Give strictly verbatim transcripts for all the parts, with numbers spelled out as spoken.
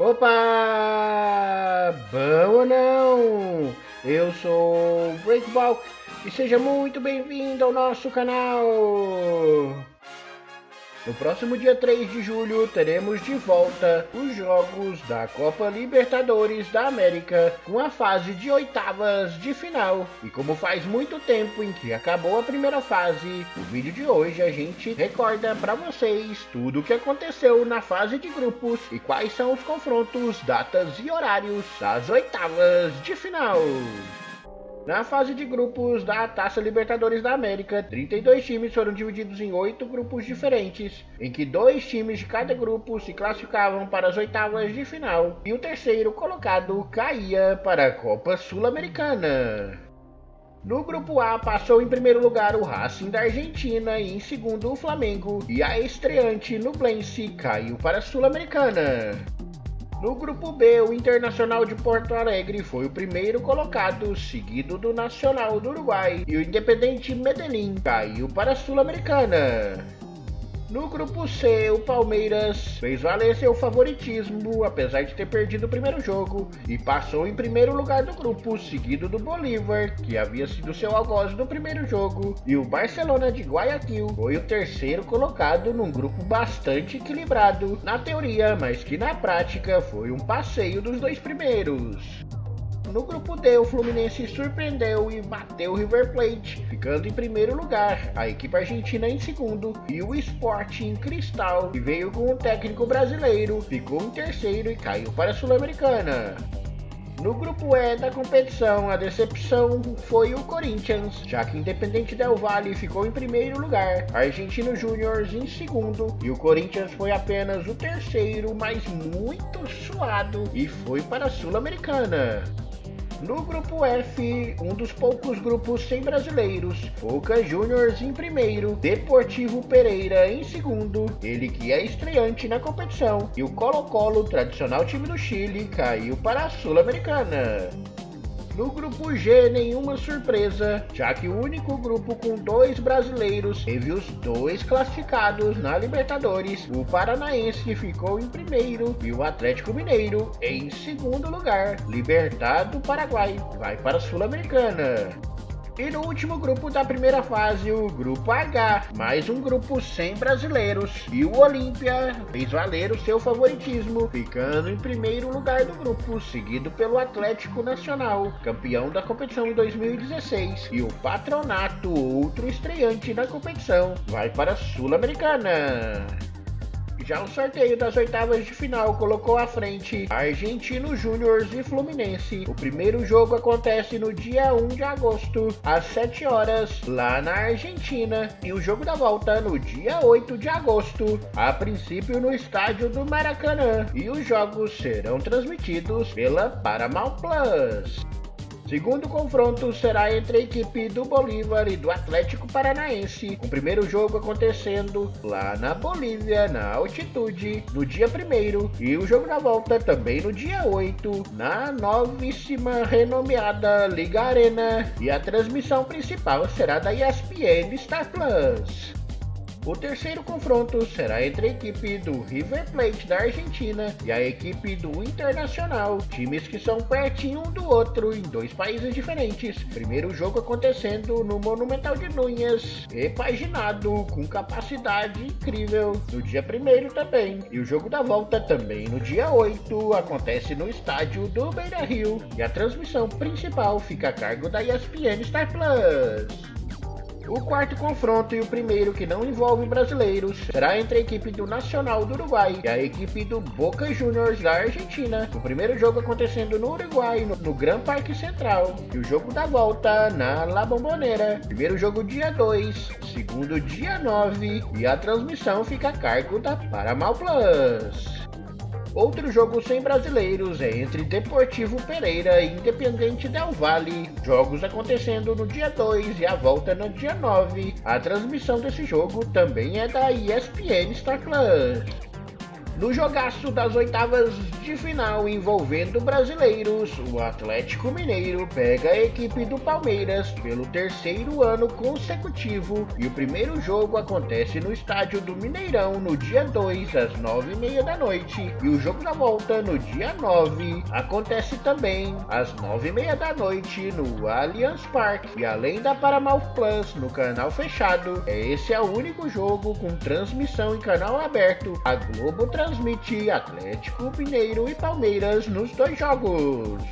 Opa! Bom ou não? Eu sou o Breakbalk e seja muito bem-vindo ao nosso canal! No próximo dia três de julho teremos de volta os jogos da Copa Libertadores da América com a fase de oitavas de final. E como faz muito tempo em que acabou a primeira fase, no vídeo de hoje a gente recorda para vocês tudo o que aconteceu na fase de grupos e quais são os confrontos, datas e horários das oitavas de final. Na fase de grupos da Taça Libertadores da América, trinta e dois times foram divididos em oito grupos diferentes, em que dois times de cada grupo se classificavam para as oitavas de final, e o terceiro colocado caía para a Copa Sul-Americana. No grupo A passou em primeiro lugar o Racing da Argentina e em segundo o Flamengo, e a estreante Ñublense caiu para a Sul-Americana. No grupo B, o Internacional de Porto Alegre foi o primeiro colocado, seguido do Nacional do Uruguai, e o Independiente Medellín caiu para a Sul-Americana. No grupo C, o Palmeiras fez valer seu favoritismo, apesar de ter perdido o primeiro jogo, e passou em primeiro lugar do grupo, seguido do Bolívar, que havia sido seu algoz no primeiro jogo, e o Barcelona de Guayaquil foi o terceiro colocado num grupo bastante equilibrado, na teoria, mas que na prática foi um passeio dos dois primeiros. No grupo D, o Fluminense surpreendeu e bateu o River Plate, ficando em primeiro lugar, a equipe argentina em segundo, e o Sporting Cristal, que veio com o técnico brasileiro, ficou em terceiro e caiu para a Sul-Americana. No grupo E da competição, a decepção foi o Corinthians, já que Independiente Del Valle ficou em primeiro lugar, Argentinos Juniors em segundo, e o Corinthians foi apenas o terceiro, mas muito suado, e foi para a Sul-Americana. No grupo F, um dos poucos grupos sem brasileiros, Boca Juniors em primeiro, Deportivo Pereira em segundo, ele que é estreante na competição, e o Colo-Colo, tradicional time do Chile, caiu para a Sul-Americana. No grupo G, nenhuma surpresa, já que o único grupo com dois brasileiros teve os dois classificados na Libertadores, o Paranaense ficou em primeiro e o Atlético Mineiro em segundo lugar. Libertad do Paraguai vai para a Sul-Americana. E no último grupo da primeira fase, o grupo H, mais um grupo sem brasileiros, e o Olímpia fez valer o seu favoritismo, ficando em primeiro lugar do grupo, seguido pelo Atlético Nacional, campeão da competição em dois mil e dezesseis, e o Patronato, outro estreante na competição, vai para a Sul-Americana. Já o sorteio das oitavas de final colocou à frente Argentinos Juniors e Fluminense. O primeiro jogo acontece no dia um de agosto, às sete horas, lá na Argentina. E o jogo da volta no dia oito de agosto, a princípio no estádio do Maracanã. E os jogos serão transmitidos pela Paramount Plus. Segundo confronto será entre a equipe do Bolívar e do Atlético Paranaense, com o primeiro jogo acontecendo lá na Bolívia, na altitude, no dia primeiro, e o jogo da volta também no dia oito, na novíssima renomeada Liga Arena, e a transmissão principal será da E S P N Star Plus. O terceiro confronto será entre a equipe do River Plate da Argentina e a equipe do Internacional, times que são pertinho um do outro em dois países diferentes. Primeiro jogo acontecendo no Monumental de Núñez, repaginado com capacidade incrível, no dia primeiro também. E o jogo da volta também no dia oito, acontece no estádio do Beira-Rio, e a transmissão principal fica a cargo da E S P N Star Plus. O quarto confronto e o primeiro que não envolve brasileiros será entre a equipe do Nacional do Uruguai e a equipe do Boca Juniors da Argentina. O primeiro jogo acontecendo no Uruguai, no Grand Parque Central. E o jogo da volta na La Bombonera. Primeiro jogo dia dois, segundo dia nove, e a transmissão fica a cargo da Paramount Plus. Outro jogo sem brasileiros é entre Deportivo Pereira e Independiente Del Valle. Jogos acontecendo no dia dois e a volta no dia nove. A transmissão desse jogo também é da E S P N Star Plus. No jogaço das oitavas de final envolvendo brasileiros, o Atlético Mineiro pega a equipe do Palmeiras pelo terceiro ano consecutivo e o primeiro jogo acontece no estádio do Mineirão no dia dois às nove e meia da noite e o jogo da volta no dia nove acontece também às nove e meia da noite no Allianz Parque e além da Paramount Plus no canal fechado. Esse é o único jogo com transmissão em canal aberto. A Globo transmite transmite Atlético Mineiro e Palmeiras nos dois jogos.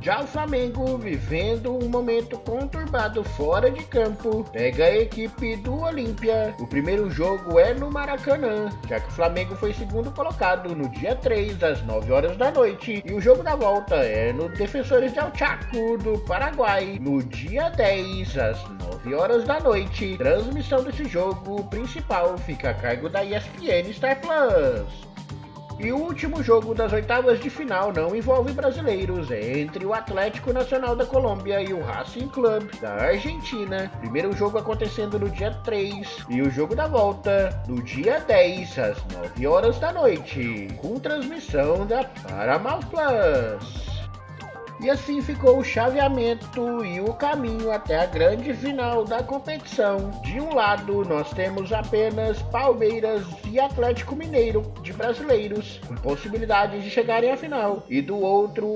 Já o Flamengo, vivendo um momento conturbado fora de campo, pega a equipe do Olímpia. O primeiro jogo é no Maracanã, já que o Flamengo foi segundo colocado no dia três, às nove horas da noite. E o jogo da volta é no Defensores del Chaco, do Paraguai, no dia dez, às nove horas da noite. Transmissão desse jogo principal fica a cargo da E S P N Star Plus. E o último jogo das oitavas de final não envolve brasileiros, é entre o Atlético Nacional da Colômbia e o Racing Club da Argentina. Primeiro jogo acontecendo no dia três e o jogo da volta no dia dez às nove horas da noite, com transmissão da Paramount Plus. E assim ficou o chaveamento e o caminho até a grande final da competição. De um lado, nós temos apenas Palmeiras e Atlético Mineiro de brasileiros, com possibilidade de chegarem à final. E do outro,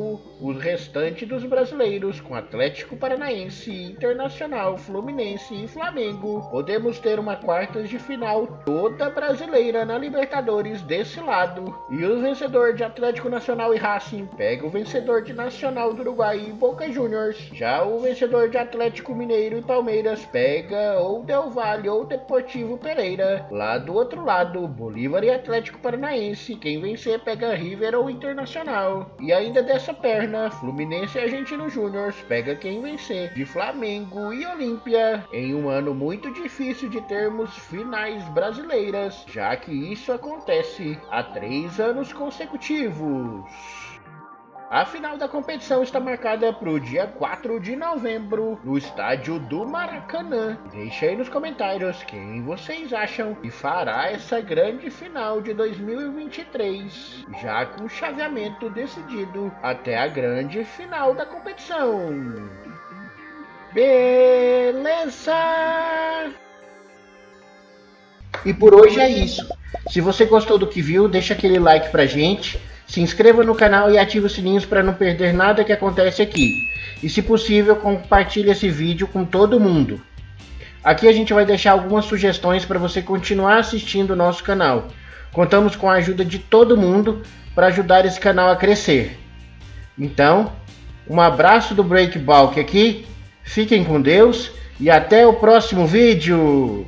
o restante dos brasileiros, com Atlético Paranaense, Internacional, Fluminense e Flamengo. Podemos ter uma quartas de final toda brasileira na Libertadores desse lado. E o vencedor de Atlético Nacional e Racing pega o vencedor de Nacional do Uruguai e Boca Juniors. Já o vencedor de Atlético Mineiro e Palmeiras pega ou Del Valle ou Deportivo Pereira. Lá do outro lado, Bolívar e Atlético Paranaense. Quem vencer pega River ou Internacional. E ainda dessa perna, Fluminense e Argentinos Juniors pega quem vencer de Flamengo e Olímpia. Em um ano muito difícil de termos finais brasileiras, já que isso acontece há três anos consecutivos. A final da competição está marcada para o dia quatro de novembro, no estádio do Maracanã. Deixe aí nos comentários quem vocês acham que fará essa grande final de dois mil e vinte e três, já com o chaveamento decidido até a grande final da competição. Beleza? E por hoje é isso. Se você gostou do que viu, deixa aquele like pra gente. Se inscreva no canal e ative os sininhos para não perder nada que acontece aqui. E se possível, compartilhe esse vídeo com todo mundo. Aqui a gente vai deixar algumas sugestões para você continuar assistindo o nosso canal. Contamos com a ajuda de todo mundo para ajudar esse canal a crescer. Então, um abraço do Breakbalk aqui. Fiquem com Deus e até o próximo vídeo.